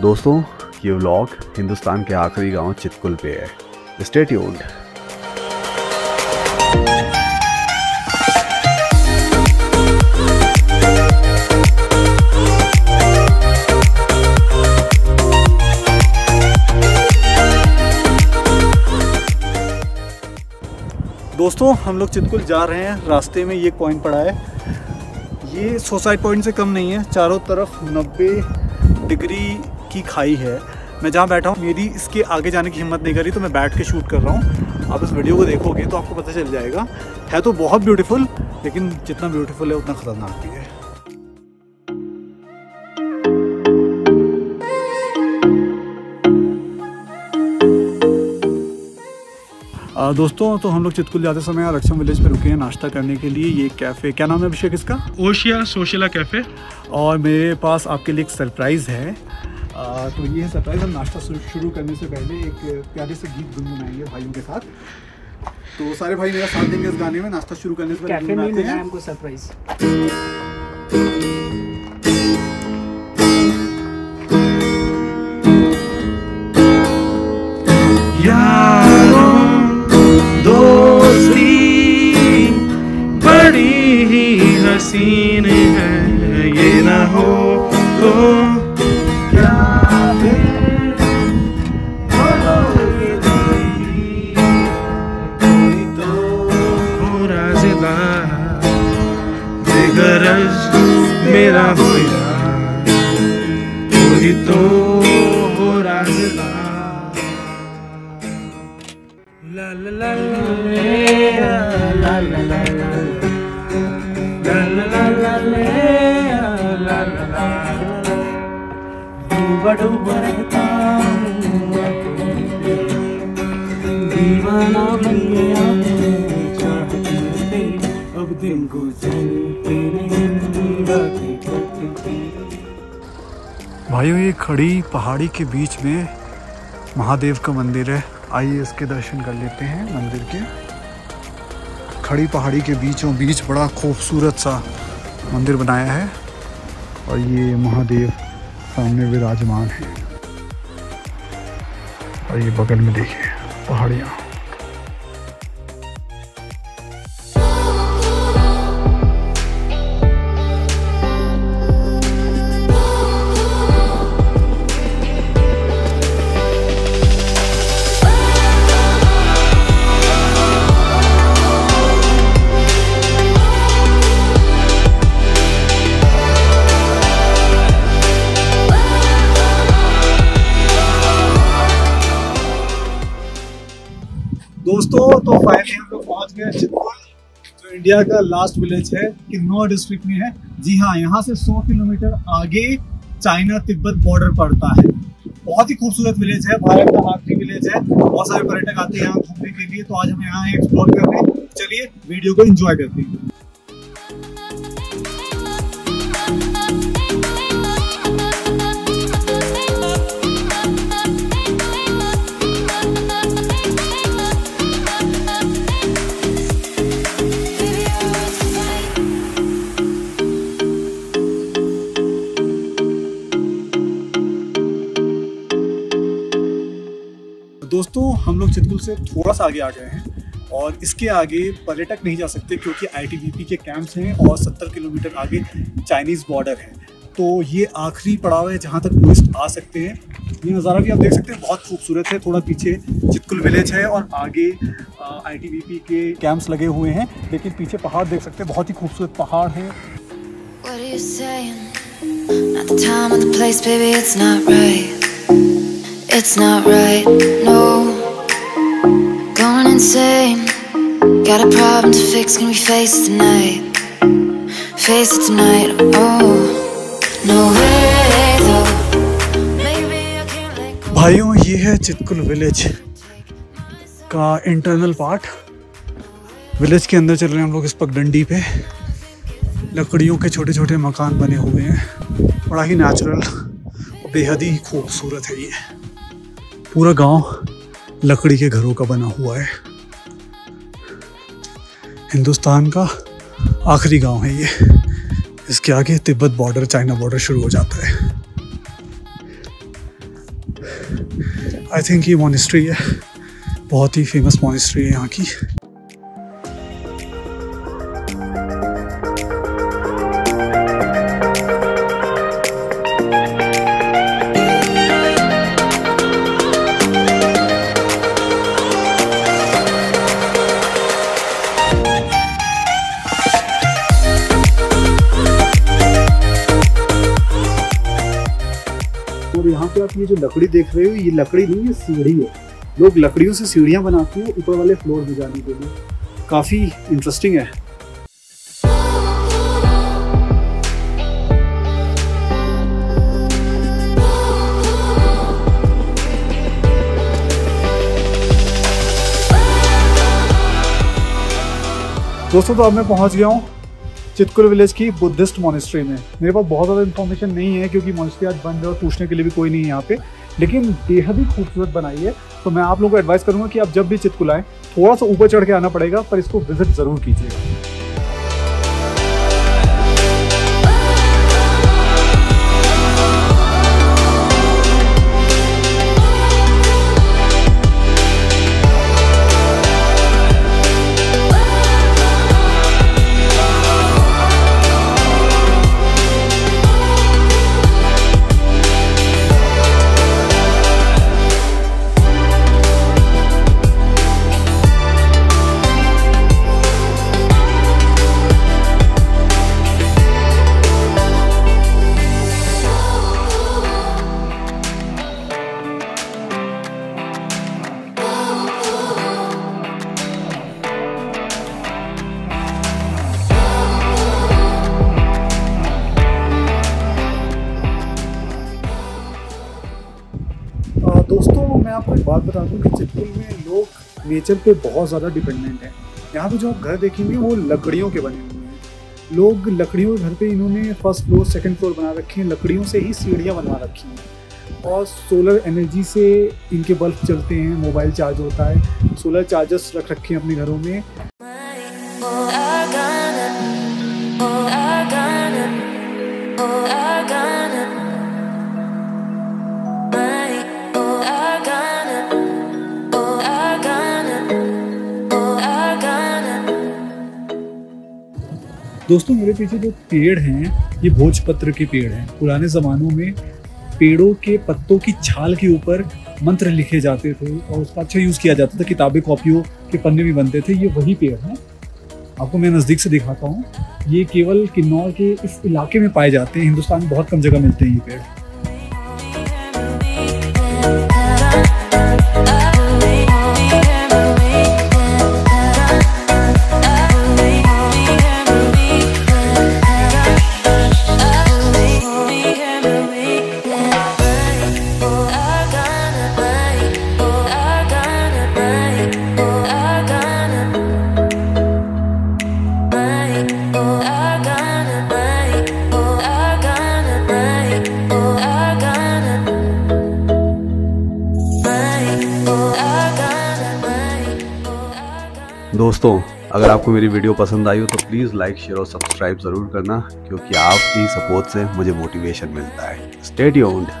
दोस्तों, ये व्लॉग हिंदुस्तान के आखिरी गांव चितकुल पे है। Stay tuned. दोस्तों, हम लोग चितकुल जा रहे हैं। रास्ते में ये पॉइंट पड़ा है, ये सुसाइड पॉइंट से कम नहीं है। चारों तरफ 90 डिग्री की खाई है। मैं जहाँ बैठा हूँ, मेरी इसके आगे जाने की हिम्मत नहीं करी तो मैं बैठ के शूट कर रहा हूँ। आप इस वीडियो को देखोगे तो आपको पता चल जाएगा। है तो बहुत ब्यूटीफुल, लेकिन जितना ब्यूटीफुल है उतना खतरनाक भी है। दोस्तों, तो हम लोग चितकुल जाते समय लक्ष्मण विलेज पर रुके हैं नाश्ता करने के लिए। ये कैफ़े, क्या नाम है अभिषेक इसका? ओशिया सोशला कैफ़े। और मेरे पास आपके लिए एक सरप्राइज़ है। तो ये है सरप्राइज़। हम नाश्ता शुरू करने से पहले एक प्यारे से गीत गुनगुनाएंगे भाइयों के साथ। तो सारे भाई मेरा साथ देंगे इस गाने में। नाश्ता शुरू करने से पहले गुनगुनाते हैं हमको सरप्राइज़। हसीन है ये ना हो तो क्या राज़िदा बेगरज मेरा होया कोई तो राज़िदा ला ला ला ला डूबा रहता हूँ दीवाना बन गया चाहते अब दिन गुजरते नहीं बातें करते। भाइयों, ये खड़ी पहाड़ी के बीच में महादेव का मंदिर है। आइए इसके दर्शन कर लेते हैं। मंदिर के खड़ी पहाड़ी के बीचों बीच बड़ा खूबसूरत सा मंदिर बनाया है और ये महादेव सामने विराजमान है। और ये बगल में देखिए पहाड़ियाँ। दोस्तों, तो फाइनली हम लोग पहुँच गए चितकुल, जो इंडिया का लास्ट विलेज है, किन्नौर डिस्ट्रिक्ट में है। जी हाँ, यहाँ से 100 किलोमीटर आगे चाइना तिब्बत बॉर्डर पड़ता है। बहुत ही खूबसूरत विलेज है, भारत का आखिरी विलेज है। बहुत सारे पर्यटक आते हैं यहाँ घूमने के लिए, तो आज हम यहाँ एक्सप्लोर कर रहे हैं। चलिए वीडियो को एंजॉय करते हैं। दोस्तों, हम लोग चितकुल से थोड़ा सा आगे आ गए हैं और इसके आगे पर्यटक नहीं जा सकते क्योंकि आईटीबीपी के कैंप्स हैं और 70 किलोमीटर आगे चाइनीज़ बॉर्डर है। तो ये आखिरी पड़ाव है जहाँ तक टूरिस्ट आ सकते हैं। ये नज़ारा भी आप देख सकते हैं, बहुत खूबसूरत है। थोड़ा पीछे चितकुल विलेज है और आगे आईटीबीपी के कैंप्स लगे हुए हैं, लेकिन पीछे पहाड़ देख सकते हैं, बहुत ही खूबसूरत पहाड़ है। It's not right, no. Going insane. Got a problem to fix, can we face it tonight? Face it tonight, oh. No way though. Maybe I can't let go. भाइयों, ये है चितकुल विलेज का इंटरनल पार्ट। विलेज के अंदर चल रहे हैं हम लोग इस पगडंडी पे। लकड़ियों के छोटे छोटे मकान बने हुए हैं। बड़ा ही नेचुरल, बेहद ही खूबसूरत है। ये पूरा गांव लकड़ी के घरों का बना हुआ है। हिंदुस्तान का आखिरी गांव है ये। इसके आगे तिब्बत बॉर्डर, चाइना बॉर्डर शुरू हो जाता है। आई थिंक ये मॉनेस्ट्री है, बहुत ही फेमस मॉनेस्ट्री है यहाँ की। यहाँ पे आप ये जो लकड़ी देख रहे हो, ये लकड़ी नहीं, ये सीढ़ी है। लोग लकड़ियों से सीढ़ियाँ बनाते हैं ऊपर वाले फ्लोर में जाने के लिए। काफ़ी इंटरेस्टिंग है। दोस्तों, तो अब मैं पहुँच गया हूँ चितकुल विलेज की बुद्धिस्ट मॉनेस्ट्री में। मेरे पास बहुत ज़्यादा इन्फॉर्मेशन नहीं है क्योंकि मॉनेस्ट्री आज बंद है और पूछने के लिए भी कोई नहीं है यहाँ पे, लेकिन बेहद ही खूबसूरत बनाई है। तो मैं आप लोगों को एडवाइस करूँगा कि आप जब भी चितकुल आएँ, थोड़ा सा ऊपर चढ़ के आना पड़ेगा, पर इसको विजिट ज़रूर कीजिएगा। दोस्तों, मैं आपको एक बात बता दूं कि चितकुल में लोग नेचर पे बहुत ज़्यादा डिपेंडेंट हैं। यहाँ पे जो आप घर देखेंगे वो लकड़ियों के बने हुए हैं। लोग लकड़ियों के घर पे इन्होंने फर्स्ट फ्लोर, सेकंड फ्लोर बना रखे हैं। लकड़ियों से ही सीढ़ियाँ बनवा रखी हैं और सोलर एनर्जी से इनके बल्ब चलते हैं, मोबाइल चार्ज होता है। सोलर चार्जर्स रख रखे हैं अपने घरों में। दोस्तों, मेरे पीछे जो पेड़ हैं ये भोजपत्र के पेड़ हैं। पुराने ज़मानों में पेड़ों के पत्तों की छाल के ऊपर मंत्र लिखे जाते थे और उसका अच्छा यूज़ किया जाता था। किताबें, कॉपियों के पन्ने भी बनते थे। ये वही पेड़ हैं, आपको मैं नज़दीक से दिखाता हूँ। ये केवल किन्नौर के इस इलाके में पाए जाते हैं, हिंदुस्तान में बहुत कम जगह मिलते हैं ये पेड़। दोस्तों, अगर आपको मेरी वीडियो पसंद आई हो तो प्लीज़ लाइक, शेयर और सब्सक्राइब ज़रूर करना, क्योंकि आपकी सपोर्ट से मुझे मोटिवेशन मिलता है। Stay tuned.